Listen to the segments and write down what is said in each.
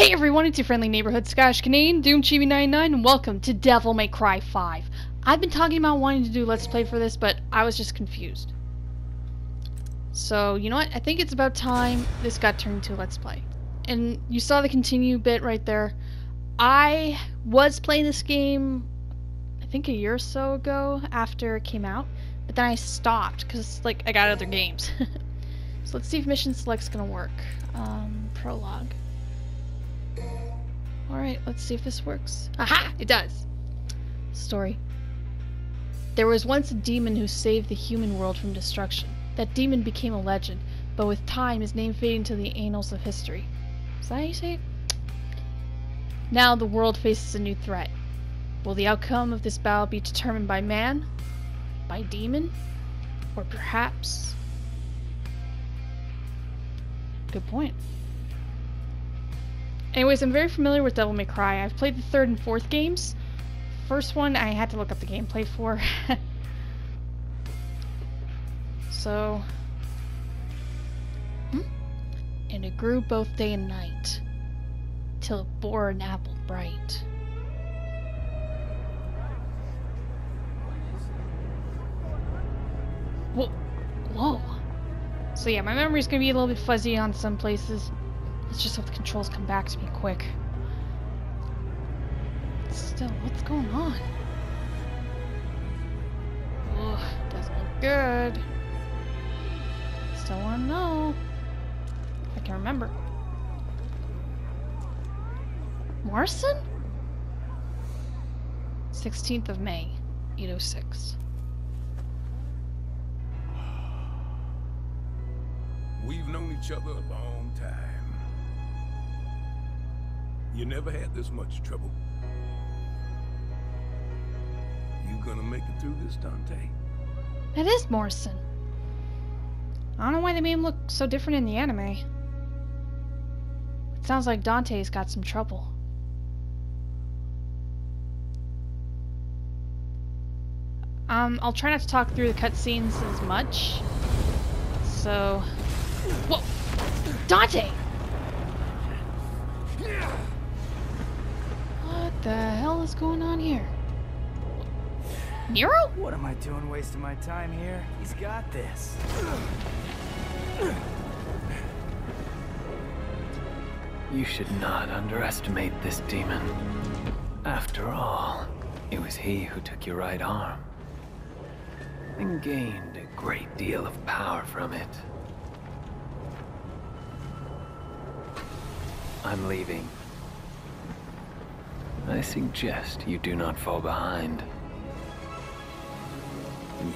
Hey everyone, it's your friendly neighborhood Scottish Canadian, DOOMCHIBI99, and welcome to Devil May Cry 5. I've been talking about wanting to do Let's Play for this, but I was just confused. So, you know what? I think it's about time this got turned to Let's Play. And you saw the continue bit right there. I was playing this game, I think a year or so ago after it came out, but then I stopped because, like, I got other games. So let's see if Mission Select's gonna work. Prologue. Alright, let's see if this works. Aha! It does! Story. There was once a demon who saved the human world from destruction. That demon became a legend, but with time his name faded into the annals of history. Is that how you say it? Now the world faces a new threat. Will the outcome of this battle be determined by man? By demon? Or perhaps... Good point. Anyways, I'm very familiar with Devil May Cry. I've played the third and fourth games. First one, I had to look up the gameplay for. So... And it grew both day and night, till it bore an apple bright. Whoa. Whoa. So yeah, my memory's gonna be a little bit fuzzy on some places. Let's just hope the controls come back to me quick. Still, what's going on? Ugh, doesn't look good. Still wanna know. If I can remember. Morrison? 16th of May, 806. We've known each other a long time. You never had this much trouble. You gonna make it through this, Dante? That is Morrison. I don't know why they made him look so different in the anime. It sounds like Dante's got some trouble. I'll try not to talk through the cutscenes as much. So... Whoa! Dante! What the hell is going on here? Nero? What am I doing wasting my time here? He's got this. You should not underestimate this demon. After all, it was he who took your right arm and gained a great deal of power from it. I'm leaving. I suggest you do not fall behind.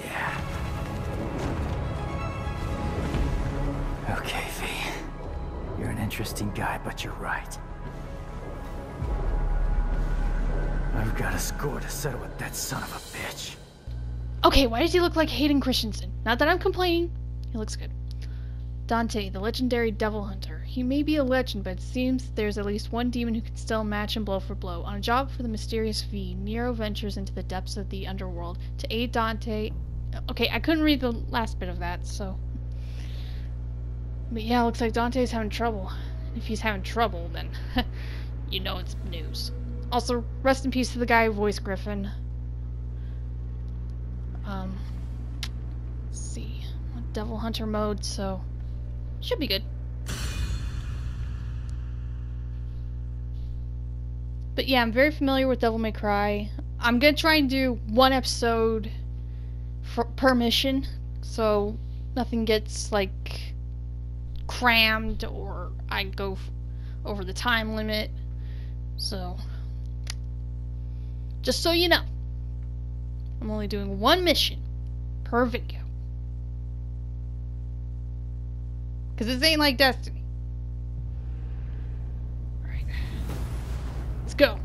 Yeah. Okay, V. You're an interesting guy, but you're right. I've got a score to settle with that son of a bitch. Okay, why does he look like Hayden Christensen? Not that I'm complaining. He looks good. Dante, the legendary devil hunter. He may be a legend, but it seems there's at least one demon who can still match him blow for blow. On a job for the mysterious V, Nero ventures into the depths of the underworld to aid Dante... Okay, I couldn't read the last bit of that, so... But yeah, looks like Dante's having trouble. If he's having trouble, then... you know it's news. Also, rest in peace to the guy who voiced Griffin. Let's see. Devil hunter mode, so... Should be good. But yeah, I'm very familiar with Devil May Cry. I'm gonna try and do one episode per mission, so nothing gets like crammed or I go over the time limit. So just so you know, I'm only doing one mission per video. Cause this ain't like Destiny. Alright. Let's go.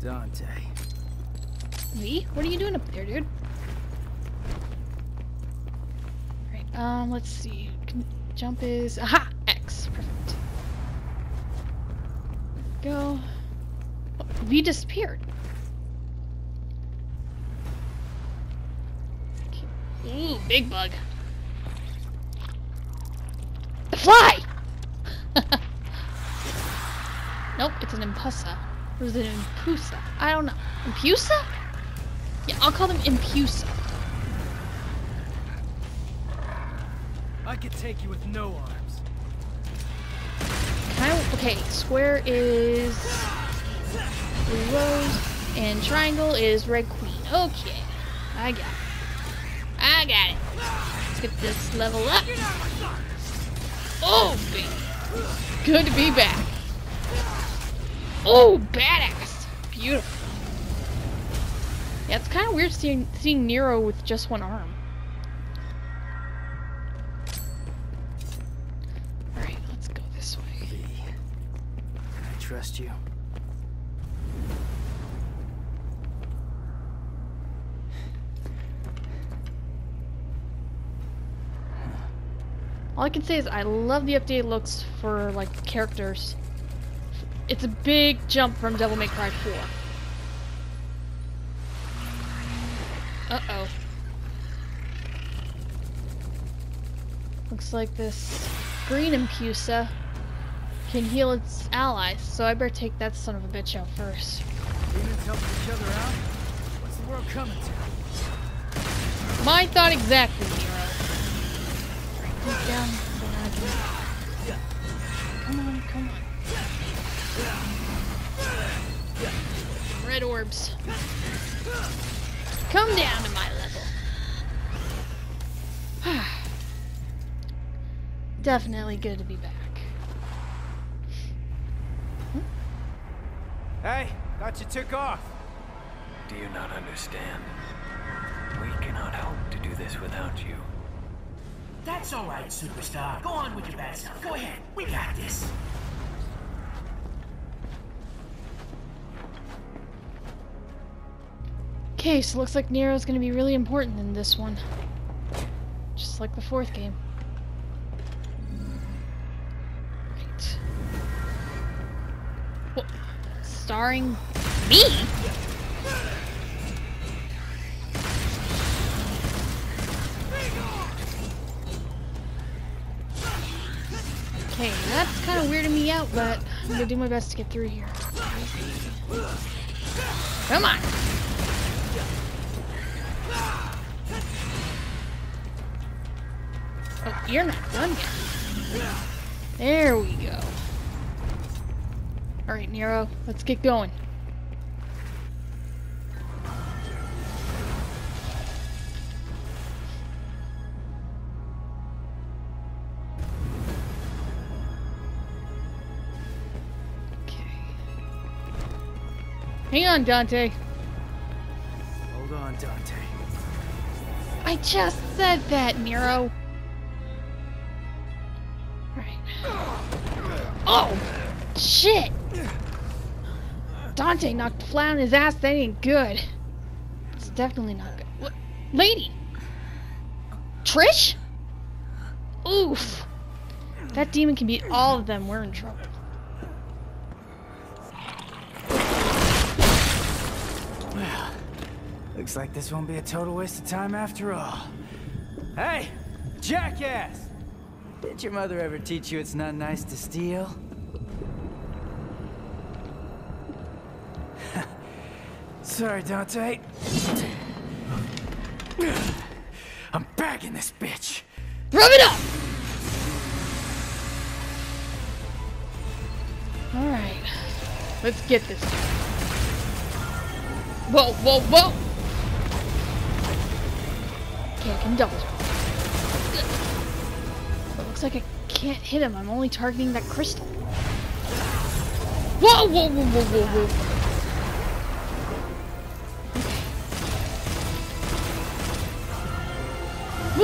Dante. Me? What are you doing up there, dude? Alright, let's see. Jump is... Aha! X. Perfect. Go. Oh, V disappeared. Okay. Ooh, big bug. Fly! Nope, it's an Impusa. Or is it an Impusa? I don't know. Impusa? Yeah, I'll call them Impusa. I could take you with no arms. Can I? Okay, square is three rows, and triangle is red queen. Okay, I got it. I got it. Let's get this level up. Oh, baby. Good to be back. Oh, badass. Beautiful. Yeah, it's kind of weird seeing Nero with just one arm. Alright, let's go this way. Can I trust you? All I can say is I love the updated looks for, like, characters. It's a big jump from Devil May Cry 4. Uh-oh. Looks like this green Impusa can heal its allies, so I better take that son of a bitch out first. Demons helping each other out? What's the world coming to? My thought exactly, Nero. Down. Come on, come on. Red orbs. Come down to my level. Definitely good to be back. Hey, thought you took off. Do you not understand? We cannot hope to do this without you. That's all right, superstar. Go on with your bad stuff. Go ahead. We got this. Okay, so looks like Nero's gonna be really important in this one. Just like the fourth game. Right. Well, starring me? Okay, that's kind of weirding me out, but I'm gonna do my best to get through here. Come on! Oh, you're not done yet. There we go. Alright, Nero, let's get going. Hang on, Dante. Hold on, Dante. I just said that, Nero. Right. Oh! Shit! Dante knocked flat on his ass. That ain't good. It's definitely not good. What? Lady! Trish? Oof. If that demon can beat all of them, we're in trouble. Well, looks like this won't be a total waste of time after all. Hey, jackass! Did your mother ever teach you it's not nice to steal? Sorry, Dante. I'm bagging this bitch. Rub it up! Alright, let's get this guy. Whoa, whoa, whoa! Okay, I can double jump. It looks like I can't hit him. I'm only targeting that crystal. Whoa, whoa, whoa, whoa, whoa, whoa. Okay.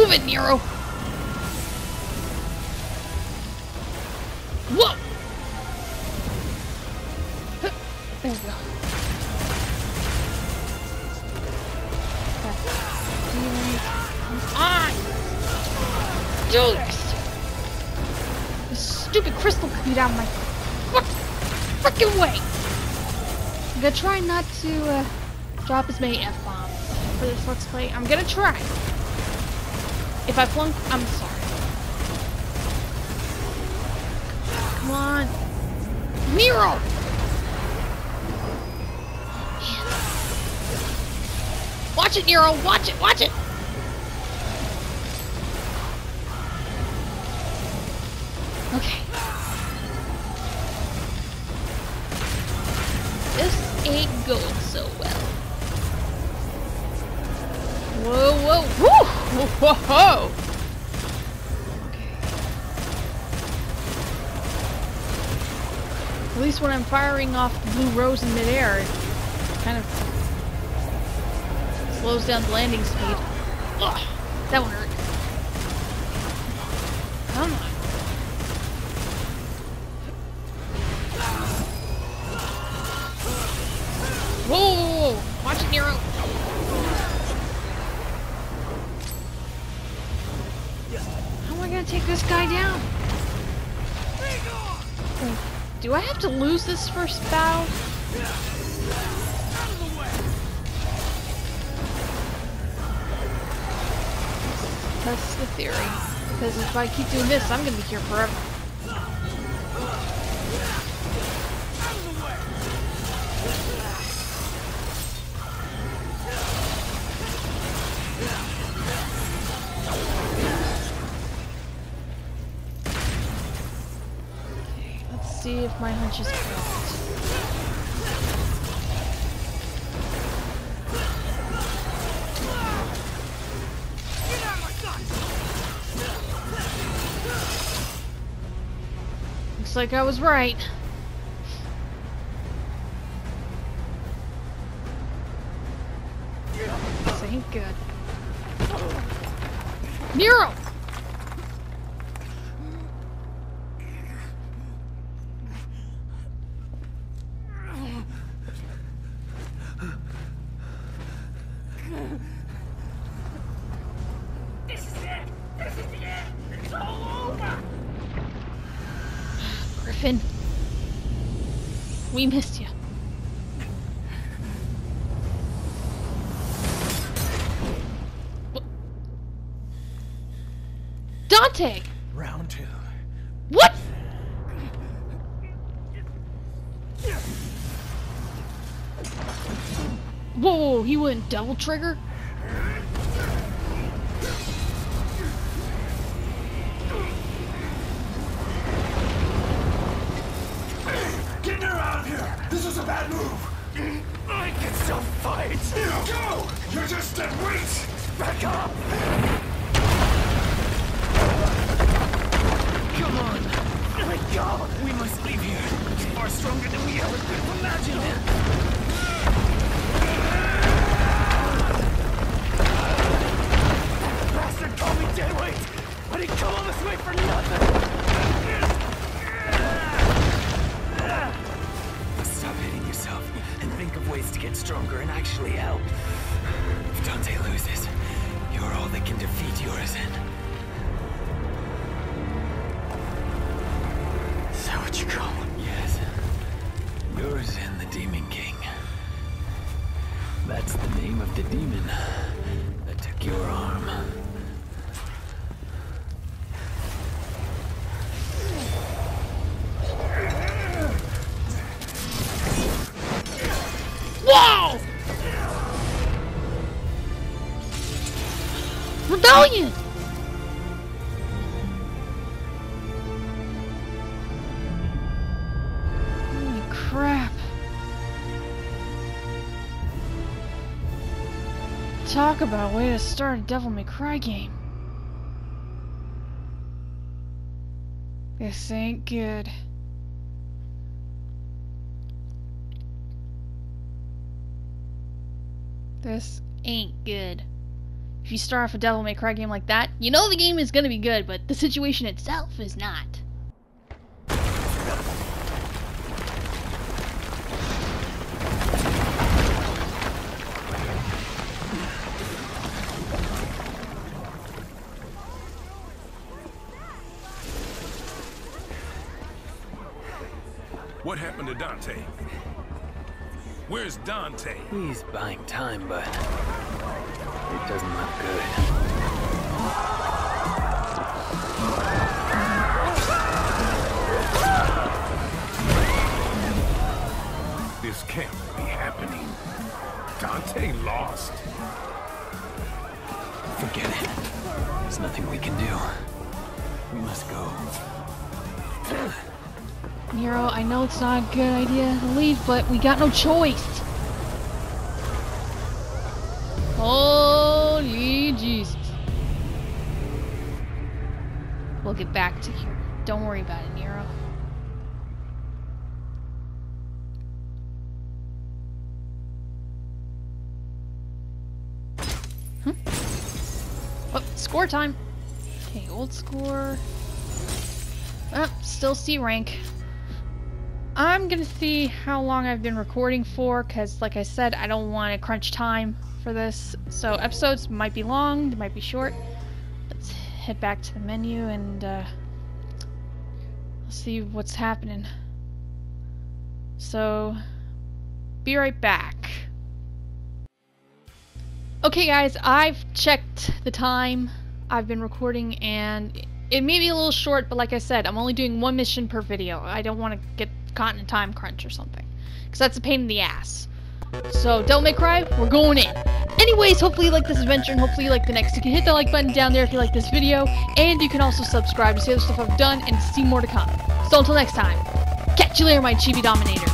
Move it, Nero! Whoa! There we go. Do this! This stupid crystal could be down my frickin' way! I'm gonna try not to drop as many F-bombs for this let's play. I'm gonna try. If I flunk, I'm sorry. Come on. Nero! Watch it, Nero! Watch it! Watch it! Okay. This ain't going so well. Whoa, whoa, woo! Whoa, whoa, whoa! At least when I'm firing off the blue rose in midair, it kind of slows down the landing speed. Ugh, that one hurt. Come on. Whoa! Watch it, Nero. How am I gonna take this guy down? Oh. Do I have to lose this first bow? That's the theory. Because if I keep doing this, I'm gonna be here forever. See if my hunch is correct. Looks like I was right. This ain't good. Nero! We missed you. Dante! Round two. What? Whoa, whoa, he went double trigger? Rebellion! Holy crap. Talk about a way to start a Devil May Cry game. This ain't good. This ain't good. If you start off a Devil May Cry game like that, you know the game is gonna be good, but the situation itself is not. What happened to Dante? Where's Dante? He's buying time, but it doesn't look good. This can't be happening. Dante lost. nothing we can do. We must go. Nero, I know it's not a good idea to leave, but we got no choice. Holy Jesus. We'll get back to here. Don't worry about it, Nero. Huh? Oh, score time. Okay, old score. Oh, still C rank. I'm gonna see how long I've been recording for, because like I said, I don't want to crunch time for this. So episodes might be long, they might be short. Let's head back to the menu and let's see what's happening. So, be right back. Okay guys, I've checked the time I've been recording and it may be a little short, but like I said, I'm only doing one mission per video. I don't want to get caught in a time crunch or something, because that's a pain in the ass. So, Devil May Cry, we're going in. Anyways, hopefully you like this adventure and hopefully you like the next. You can hit that like button down there if you like this video, and you can also subscribe to see other stuff I've done and see more to come. So until next time, catch you later, my chibi dominators.